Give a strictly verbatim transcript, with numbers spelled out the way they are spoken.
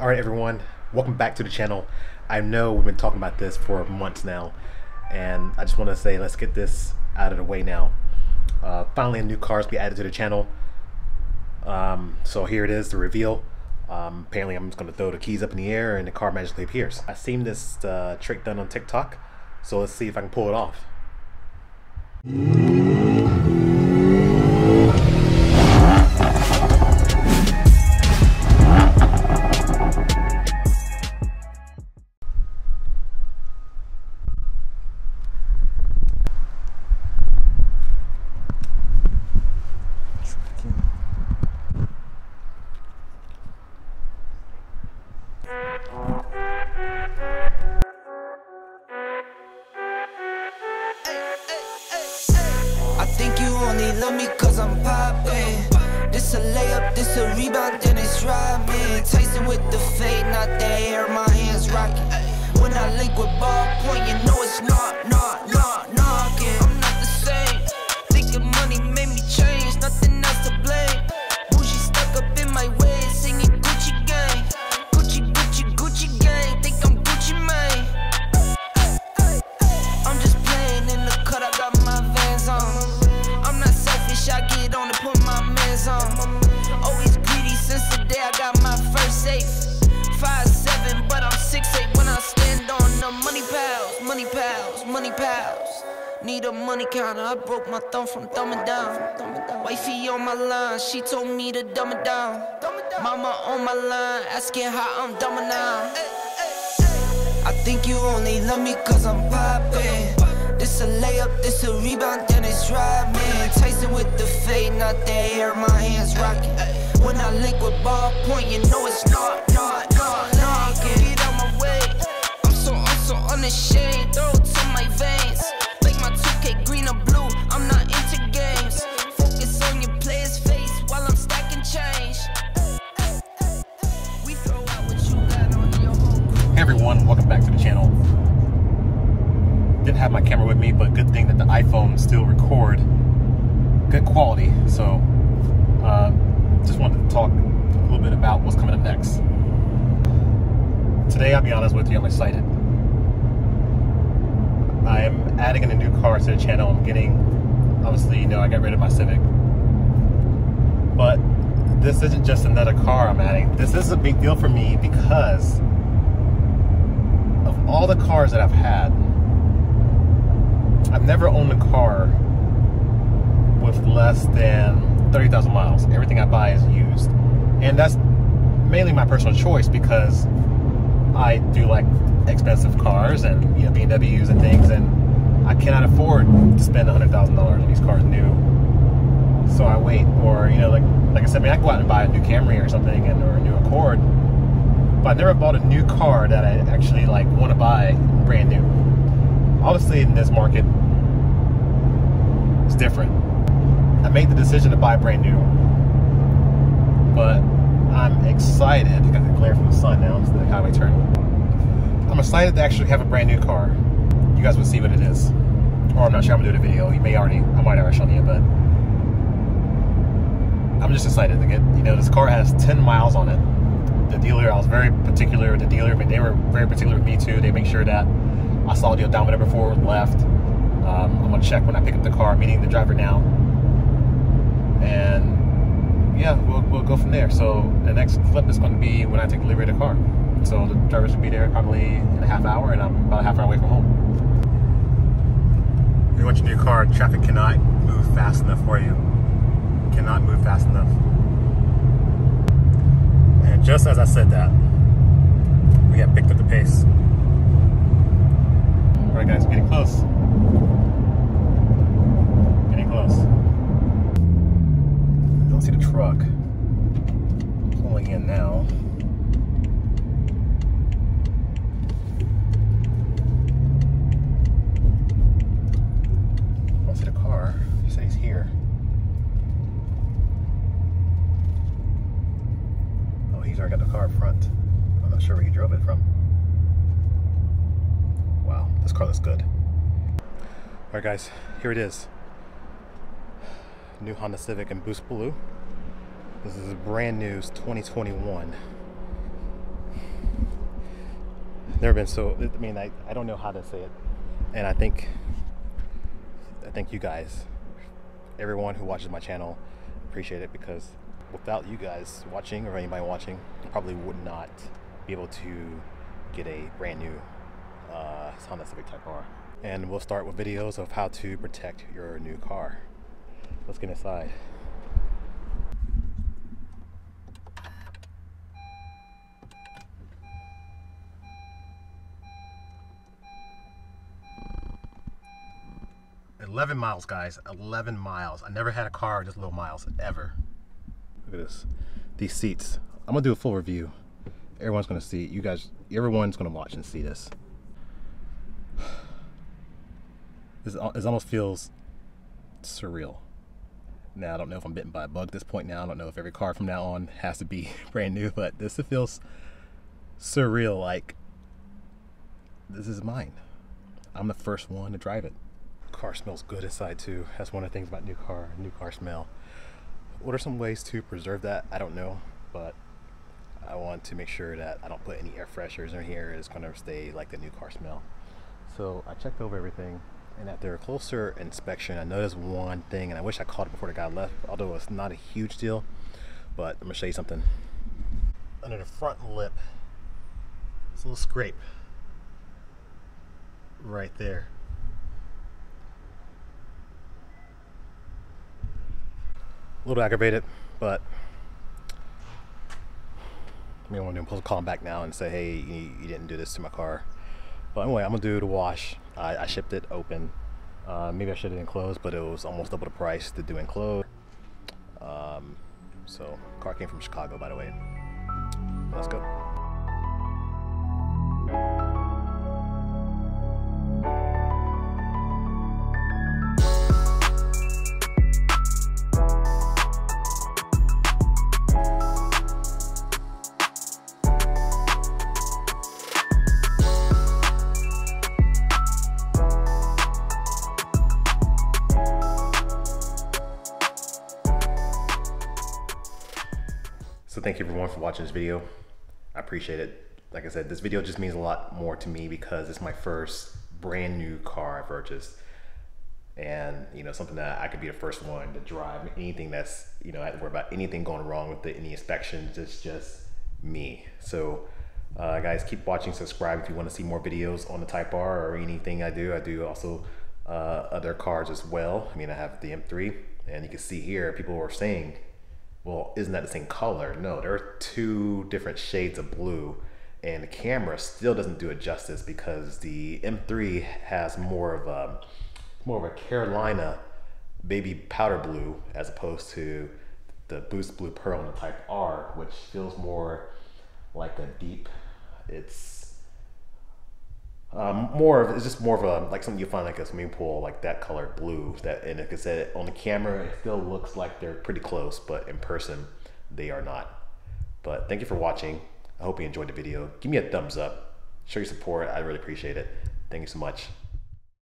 All right, everyone, welcome back to the channel. I know we've been talking about this for months now, and I just want to say let's get this out of the way now. Uh, finally, a new car has been added to the channel. Um, so here it is, the reveal. Um, apparently, I'm just going to throw the keys up in the air and the car magically appears. I've seen this uh, trick done on TikTok, so let's see if I can pull it off. I broke my thumb from thumbing down. Wifey on my line, she told me to dumb it down. Mama on my line, asking how I'm dumbing down. I think you only love me cause I'm poppin'. This a layup, this a rebound, then it's driving. Tyson with the fade, not the air, my hands rockin'. When I link with ballpoint, you know it's not, not, not, knockin'. Get out my way, I'm so, I'm so unashamed. Throw it to my veins. Welcome back to the channel. Didn't have my camera with me, but good thing that the iPhone still record good quality. So uh, just wanted to talk a little bit about what's coming up next. Today, I'll be honest with you, I'm excited. I am adding in a new car to the channel. I'm getting, obviously, you know, I got rid of my Civic. But this isn't just another car I'm adding. This is a big deal for me because all the cars that I've had, I've never owned a car with less than thirty thousand miles. Everything I buy is used. And that's mainly my personal choice because I do like expensive cars and, you know, B M Ws and things, and I cannot afford to spend one hundred thousand dollars on these cars new. So I wait, or, you know, like like I said, I mean, I go out and buy a new Camry or something, and or a new Accord. But I never bought a new car that I actually like want to buy brand new. Obviously, in this market, it's different. I made the decision to buy brand new, but I'm excited. I got the glare from the sun now. It's the highway turn. I'm excited to actually have a brand new car. You guys will see what it is, or I'm not sure I'm gonna do the video. You may already, I might already show you, but I'm just excited to get. You know, this car has ten miles on it. The dealer, I was very particular with the dealer, but they were very particular with me too. They make sure that I saw the odometer before it left. Um, I'm gonna check when I pick up the car, meaning the driver now. And yeah, we'll, we'll go from there. So the next clip is gonna be when I take delivery of the car. So the driver should be there probably in a half hour, and I'm about a half hour away from home. If you want your new car, traffic cannot move fast enough for you. Cannot move fast enough. And just as I said that, we have picked up the pace. All right, guys, getting close. Getting close. I don't see the truck pulling in now. I don't see the car. He said he's here. I got the car up front. I'm not sure where he drove it from. Wow, this car looks good. All right, guys, here it is. New Honda Civic in Boost Blue. This is brand new, it's twenty twenty-one. never been so, I mean, I, I don't know how to say it. And I think, I think you guys, everyone who watches my channel, appreciate it, because without you guys watching or anybody watching, I probably would not be able to get a brand new uh, Honda Civic Type R. And we'll start with videos of how to protect your new car. Let's get inside. eleven miles, guys, eleven miles. I never had a car just little miles, ever. Look at this, these seats. I'm gonna do a full review. Everyone's gonna see, you guys, everyone's gonna watch and see this. This it almost feels surreal. Now, I don't know if I'm bitten by a bug at this point now. I don't know if every car from now on has to be brand new, but this, it feels surreal, like this is mine. I'm the first one to drive it. Car smells good inside too. That's one of the things about new car, new car smell. What are some ways to preserve that? I don't know, but I want to make sure that I don't put any air fresheners in here. It's gonna stay like the new car smell. So I checked over everything, and after a closer inspection, I noticed one thing, and I wish I caught it before the guy left, although it's not a huge deal, but I'm gonna show you something. Under the front lip, it's a little scrape right there. A little aggravated, but I mean, I'm gonna call him back now and say, hey, you, you didn't do this to my car. But anyway, I'm gonna do the wash. I, I shipped it open. Uh, maybe I should have enclosed, but it was almost double the price to do enclosed. Um, so, car came from Chicago, by the way. Let's go. So thank you everyone for watching this video. I appreciate it. Like I said, this video just means a lot more to me because it's my first brand new car I purchased. And you know, something that I could be the first one to drive. Anything that's, you know, I have to worry about anything going wrong with it, any inspections, it's just me. So uh, guys, keep watching, subscribe if you want to see more videos on the Type R or anything I do. I do also uh, other cars as well. I mean, I have the M three, and you can see here people are saying, well, isn't that the same color? No, there are two different shades of blue, and the camera still doesn't do it justice because the M three has more of a more of a Carolina baby powder blue as opposed to the Boost Blue Pearl and the Type R, which feels more like a deep. It's um, more of it's just more of a like something you find like a swimming pool, like that color blue. That, and like I said, on the camera it still looks like they're pretty close, but in person they are not. But thank you for watching. I hope you enjoyed the video. Give me a thumbs up. Show your support. I really appreciate it. Thank you so much.